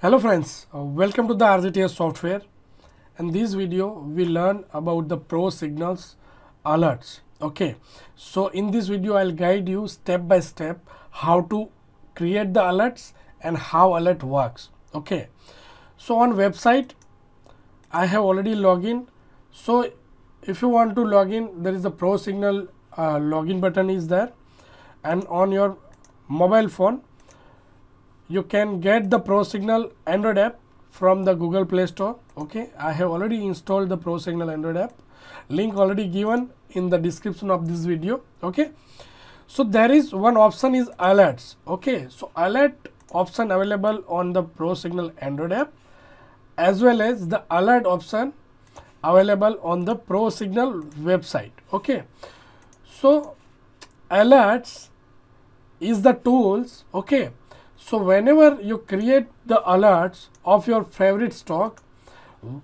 Hello friends, welcome to the RGTS software. In this video we learn about the Pro Signals alerts. Okay, so in this video I'll guide you step by step how to create the alerts and how alert works. Okay, so on website I have already logged in. So if you want to log in, there is the Pro Signal login button is there, and on your mobile phone you can get the Pro Signal Android app from the Google Play Store. Okay, I have already installed the Pro Signal Android app, link already given in the description of this video. Okay, so there is one option is alerts. Okay, so alert option available on the Pro Signal Android app, as well as the alert option available on the Pro Signal website. Okay, so alerts is the tools. Okay, so whenever you create the alerts of your favorite stock,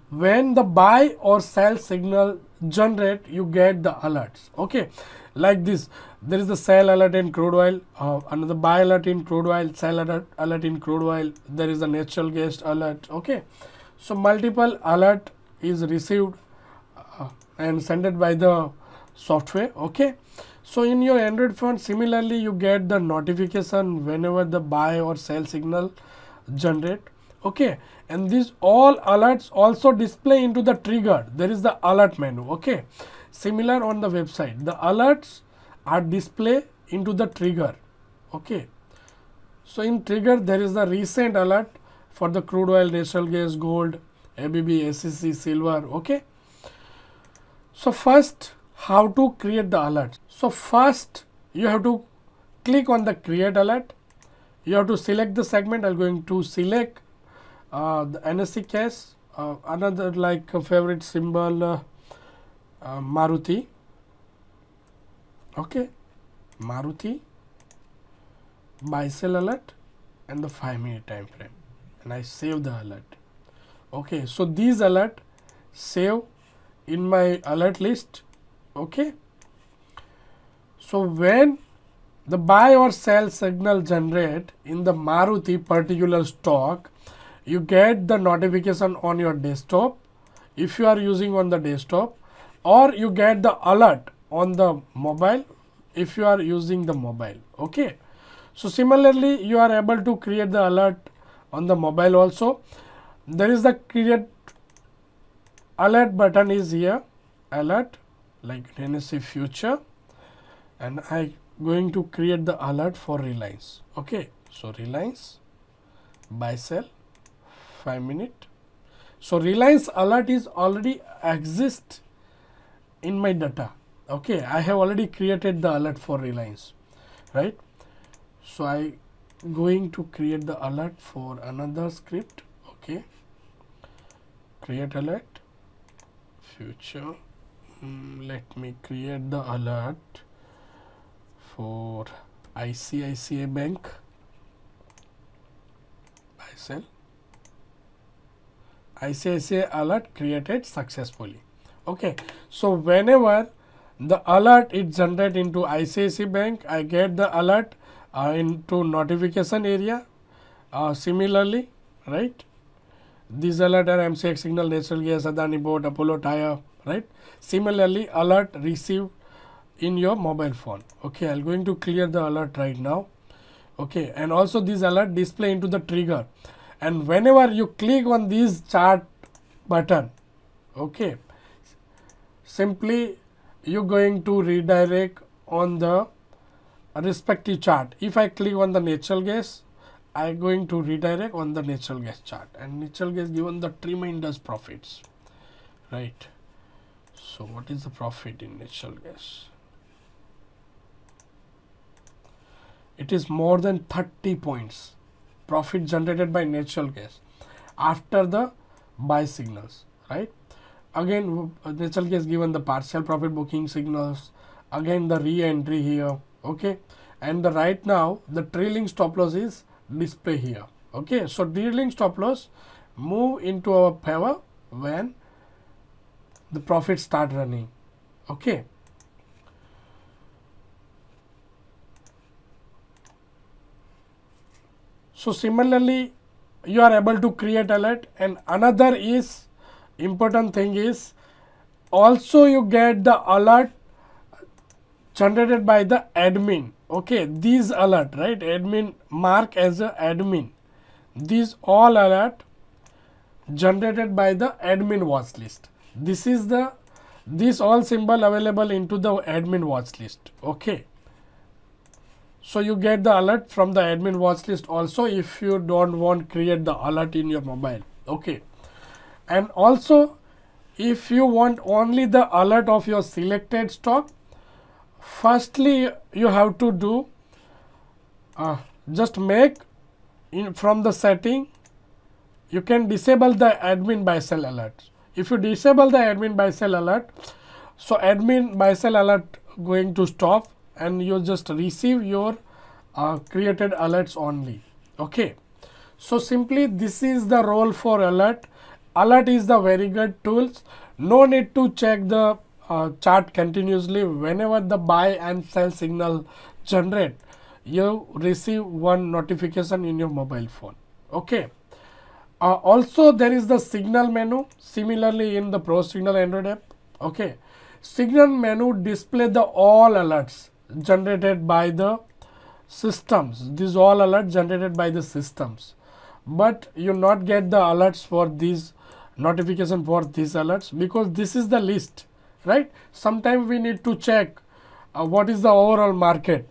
when the buy or sell signal generate, you get the alerts. Okay, like this, there is the sell alert in crude oil, another buy alert in crude oil, sell alert in crude oil, there is a natural gas alert. Okay, so multiple alert is received and sent by the software. Okay, so in your Android phone similarly you get the notification whenever the buy or sell signal generate. Okay, and these all alerts also display into the trigger. There is the alert menu. Okay, similar on the website, the alerts are display into the trigger. Okay, so in trigger there is the recent alert for the crude oil, natural gas, gold, ABB, SEC, silver. Okay, so first how to create the alert. So first you have to click on the create alert. You have to select the segment. I'm going to select the NSC case, another like favorite symbol Maruti. Okay, Maruti buy sell alert and the 5-minute time frame, and I save the alert. Okay, so these alert save in my alert list. Okay, so when the buy or sell signal generate in the Maruti particular stock, you get the notification on your desktop if you are using on the desktop, or you get the alert on the mobile if you are using the mobile. Okay, so similarly you are able to create the alert on the mobile also. There is the create alert button is here, alert like NSC future, and I going to create the alert for Reliance. Okay, so Reliance buy sell 5-minute. So Reliance alert is already exist in my data. Okay, I have already created the alert for Reliance, right? So I going to create the alert for another script. Okay, create alert future. Let me create the alert for ICICI bank buy sell. ICICI alert created successfully. Okay, so whenever the alert is generated into ICICI bank, I get the alert into notification area. Similarly, right, these alert are MCX signal, natural gas, Adani board, Apollo tire, right? Similarly alert received in your mobile phone. Okay, I'm going to clear the alert right now. Okay, and also this alert display into the trigger, and whenever you click on this chart button, okay, simply you're going to redirect on the respective chart. If I click on the natural gas, I'm going to redirect on the natural gas chart, and natural gas given the tremendous profits, right? So what is the profit in natural gas? It is more than 30 points profit generated by natural gas after the buy signals, right? Again natural gas given the partial profit booking signals, again the re-entry here. Okay, and the right now the trailing stop loss is display here. Okay, so trailing stop loss move into our favor when the profit start running. Okay, so similarly you are able to create alert. And another is important thing is also you get the alert generated by the admin. Okay, these alert, right, admin, mark as a admin, these all alert generated by the admin watch list. This is the, this all symbol available into the admin watch list. Okay, so you get the alert from the admin watch list also if you don't want create the alert in your mobile. Okay, and also if you want only the alert of your selected stock, firstly you have to do just make in from the setting, you can disable the admin buy sell alert. If you disable the admin buy sell alert, so admin buy sell alert going to stop and you just receive your created alerts only. Okay, so simply this is the role for alert. Alert is the very good tools. No need to check the chart continuously. Whenever the buy and sell signal generate, you receive one notification in your mobile phone. Okay, also there is the signal menu, similarly in the Pro Signal Android app. Okay, signal menu display the all alerts generated by the systems. These all alerts generated by the systems, but you not get the alerts for these notification for these alerts, because this is the list, right? Sometimes we need to check what is the overall market.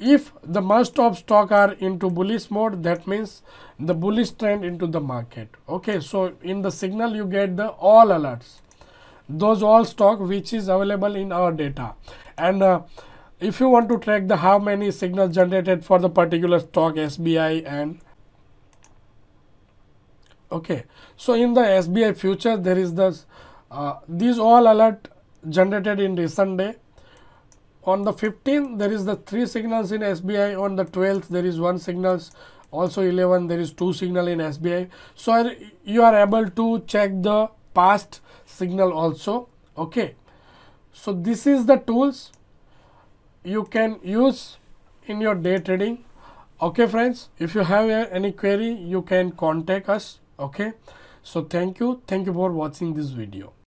If the most of stock are into bullish mode, that means the bullish trend into the market. Okay, so in the signal you get the all alerts, those all stock which is available in our data. And if you want to track the how many signals generated for the particular stock, SBI and okay, so in the SBI future there is this these all alert generated in recent day. On the 15th there is the 3 signals in SBI, on the 12th there is 1 signals, also 11 there is 2 signal in SBI. So you are able to check the past signal also. Okay, so this is the tools you can use in your day trading. Okay friends, if you have any query you can contact us. Okay, so thank you for watching this video.